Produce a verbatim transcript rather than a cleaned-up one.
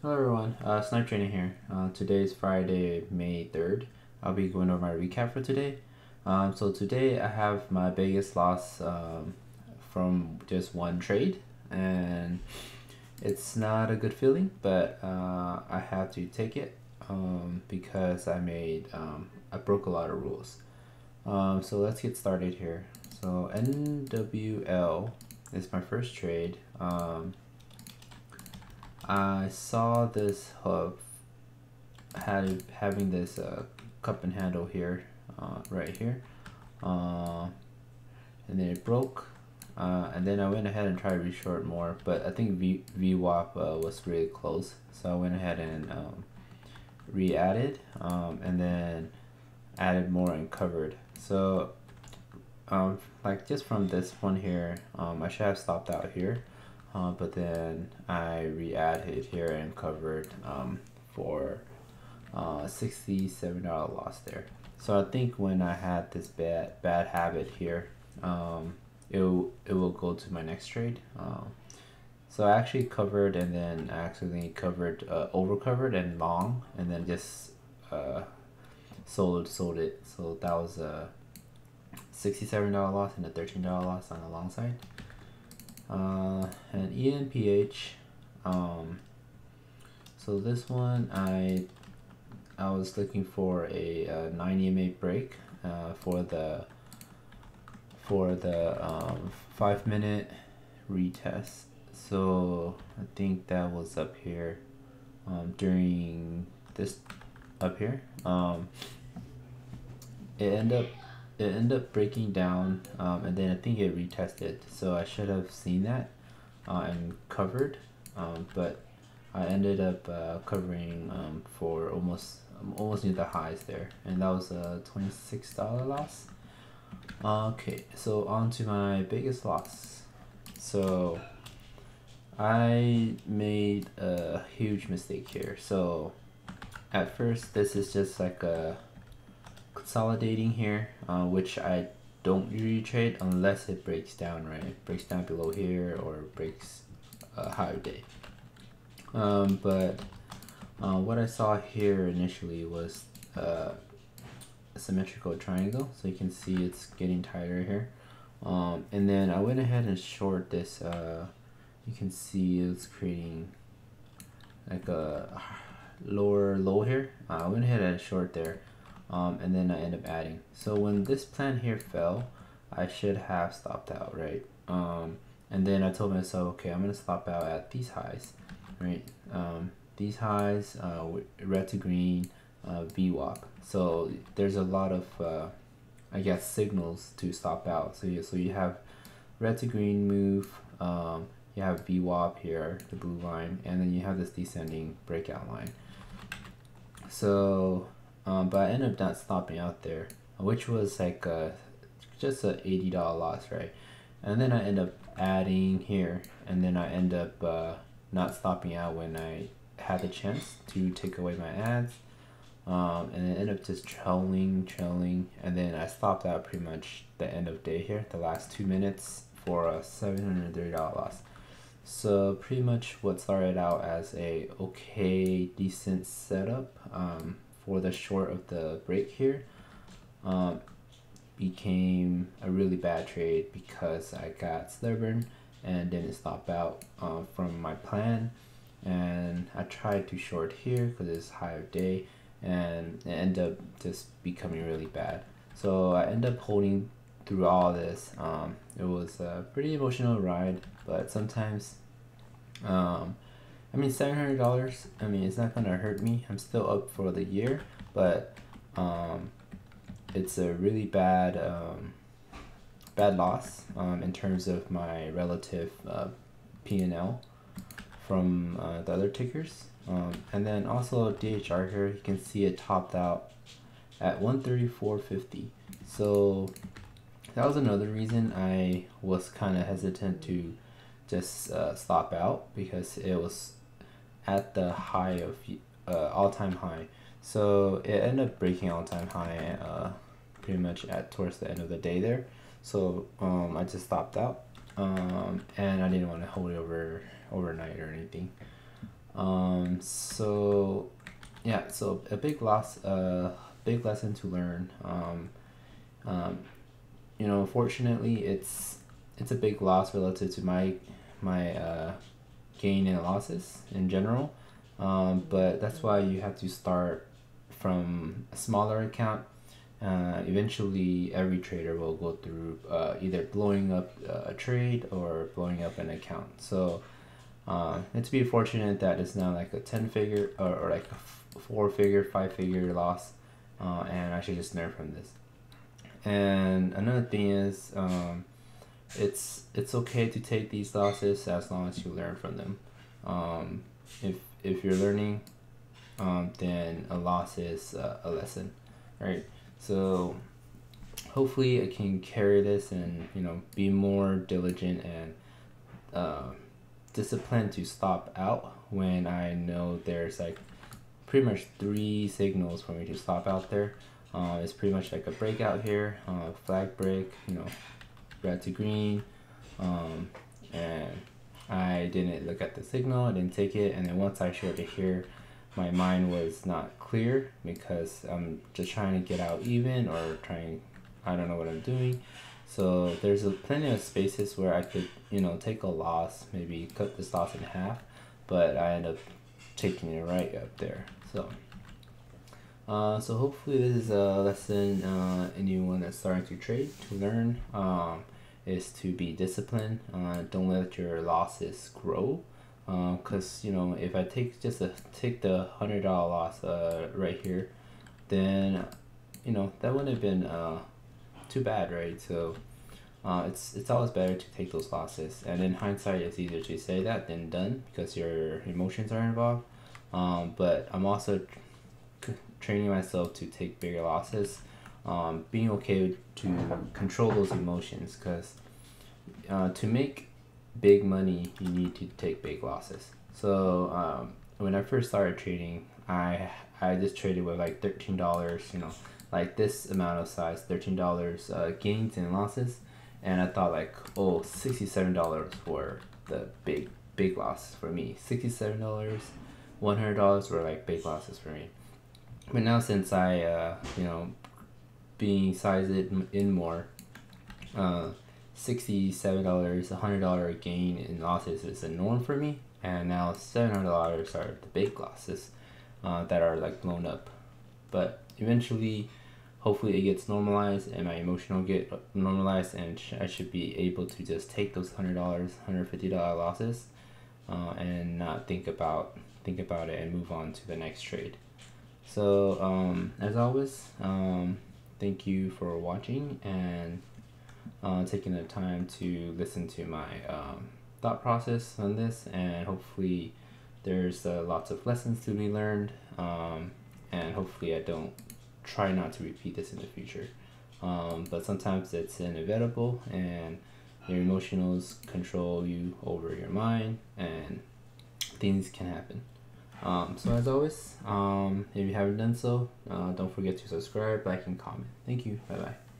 Hello everyone, uh, Snipe Training here. Uh, today is Friday, May third. I'll be going over my recap for today. Um, so today I have my biggest loss um, from just one trade, and it's not a good feeling, but uh, I have to take it um, because I made, um, I broke a lot of rules. Um, so let's get started here. So N W L is my first trade. Um, I saw this hub had having this uh, cup and handle here, uh, right here, uh, and then it broke, uh, and then I went ahead and tried to reshort more, but I think v VWAP uh, was really close, so I went ahead and um, re-added, um, and then added more and covered. So um, like just from this one here, um, I should have stopped out here. Uh, but then I re-added here and covered um, for uh, sixty-seven dollar loss there. So I think when I had this bad bad habit here, um, it, it will go to my next trade. Um, so I actually covered and then accidentally covered, uh, over-covered and long, and then just uh, sold, sold it. So that was a sixty-seven dollar loss and a thirteen dollar loss on the long side. Uh, and E N P H, um, so this one I I was looking for a, a nine E M A break uh, for the for the um, five minute retest. So I think that was up here um, during this up here. Um, it ended up. It ended up breaking down, um, and then I think it retested, so I should have seen that uh, and covered, um, but I ended up uh, covering um, for almost almost near the highs there, and that was a twenty-six dollar loss. Okay, so on to my biggest loss. So I made a huge mistake here. So at first this is just like a consolidating here, uh, which I don't usually trade unless it breaks down, right? It breaks down below here or breaks a higher day. Um, but uh, what I saw here initially was uh, a symmetrical triangle, so you can see it's getting tighter here. Um, and then I went ahead and short this. Uh, you can see it's creating like a lower low here. Uh, I went ahead and short there. Um, and then I end up adding. So when this plan here fell, I should have stopped out, right? Um, and then I told myself, okay, I'm gonna stop out at these highs, right? Um, these highs, uh, red to green, uh, V WAP. So there's a lot of, uh, I guess, signals to stop out. So you, so you have red to green move, um, you have V WAP here, the blue line, and then you have this descending breakout line. So, Um, but I ended up not stopping out there, which was like a, just a eighty dollar loss, right? And then I end up adding here, and then I end up uh, not stopping out when I had the chance to take away my ads, um, and I ended up just trailing, trailing, and then I stopped out pretty much the end of day here, the last two minutes for a seven hundred thirty dollar loss. So pretty much what started out as a okay, decent setup, um, for the short of the break here, um, became a really bad trade because I got stubborn and didn't stop out uh, from my plan, and I tried to short here because it's higher day, and it ended up just becoming really bad. So I ended up holding through all this. Um, it was a pretty emotional ride, but sometimes um, I mean, seven hundred dollars, I mean, it's not gonna hurt me. I'm still up for the year, but um, it's a really bad um, bad loss um, in terms of my relative uh, P and L from uh, the other tickers. Um, and then also D H R here, you can see it topped out at one thirty-four fifty. So that was another reason I was kind of hesitant to just uh, stop out, because it was at the high of uh, all-time high, so it ended up breaking all-time high uh, pretty much at towards the end of the day there. So um, I just stopped out, um, and I didn't want to hold it over overnight or anything. Um, so yeah, so a big loss, uh, big lesson to learn. Um, um, you know, fortunately, it's it's a big loss relative to my my uh, gain and losses in general. Um, but that's why you have to start from a smaller account. Uh, eventually, every trader will go through uh, either blowing up a trade or blowing up an account. So uh, it's be fortunate that it's not like a ten figure or, or like a four figure, five figure loss, uh, and I should just learn from this. And another thing is, um, it's it's okay to take these losses as long as you learn from them. Um, if if you're learning, um, then a loss is uh, a lesson, right? So hopefully I can carry this and, you know, be more diligent and uh, disciplined to stop out when I know there's like pretty much three signals for me to stop out there. Uh, it's pretty much like a breakout here, uh, flag break, you know, red to green, um, and I didn't look at the signal, I didn't take it, and then once I showed it here, my mind was not clear because I'm just trying to get out even or trying, I don't know what I'm doing. So there's a plenty of spaces where I could, you know, take a loss, maybe cut this loss in half, but I end up taking it right up there. So, uh, so hopefully this is a lesson uh, anyone that's starting to trade to learn, um, is to be disciplined. Uh, don't let your losses grow. Um, cause you know, if I take just a take the hundred dollar loss uh right here, then you know that wouldn't have been uh too bad, right? So uh it's it's always better to take those losses, and in hindsight, it's easier to say that than done because your emotions are involved. Um, but I'm also tra training myself to take bigger losses, um, being okay to control those emotions, cause uh, to make big money, you need to take big losses. So um, when I first started trading, I I just traded with like thirteen dollars, you know, like this amount of size, thirteen dollars uh, gains and losses, and I thought like, oh, sixty-seven dollars for the big big loss for me. Sixty-seven dollars, one hundred dollars were like big losses for me. But now since I uh, you know, being sized in more, Uh, sixty-seven dollars, one hundred dollar gain in losses is a norm for me, and now seven hundred dollars are the big losses uh, that are like blown up. But eventually, hopefully it gets normalized and my emotional get normalized, and sh I should be able to just take those one hundred dollar, one hundred fifty dollar losses uh, and not think about think about it and move on to the next trade. So um, as always, um, thank you for watching and Uh, taking the time to listen to my um, thought process on this, and hopefully there's uh, lots of lessons to be learned, um, and hopefully I don't try not to repeat this in the future, um, but sometimes it's inevitable and your emotions control you over your mind and things can happen. Um, so as always, um, if you haven't done so, uh, don't forget to subscribe, like, and comment. Thank you. Bye bye.